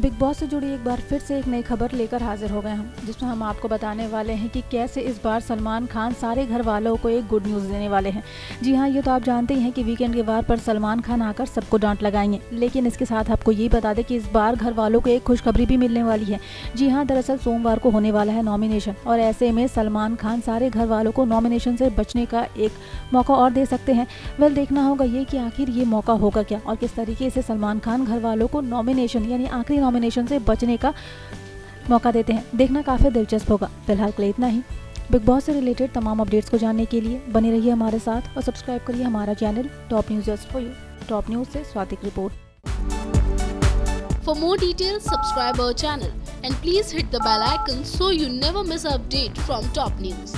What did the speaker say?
Big Boss से जुड़ी एक बार फिर से एक नई खबर लेकर हाजिर हो गए हम, जिसमें हम आपको बताने वाले हैं कि कैसे इस बार सलमान खान सारे घर वालों को एक गुड न्यूज़ देने वाले हैं। जी हाँ, ये तो आप जानते ही हैं कि वीकेंड के वार पर सलमान खान आकर सबको डांट लगाएंगे, लेकिन इसके साथ आपको ये बता दें कि इस बार घर वालों को एक खुशखबरी भी मिलने वाली है। जी हाँ, दरअसल सोमवार को होने वाला है नॉमिनेशन, और ऐसे में सलमान खान सारे घर वालों को नॉमिनेशन से बचने का एक मौका और दे सकते हैं। वेल, देखना होगा ये कि आखिर ये मौका होगा क्या और किस तरीके से सलमान खान घर वालों को नॉमिनेशन यानी आखिरी नॉमिनेशन से बचने का मौका देते हैं। देखना काफ़ी दिलचस्प होगा। फिलहाल के लिए इतना ही। बिग बॉस से रिलेटेड तमाम अपडेट्स को जानने के लिए बने रहिए हमारे साथ और सब्सक्राइब करिए हमारा channel Top News just for you. Top News से Swatik report. For more details, subscribe our channel and please hit the bell icon so you never miss an update from top news.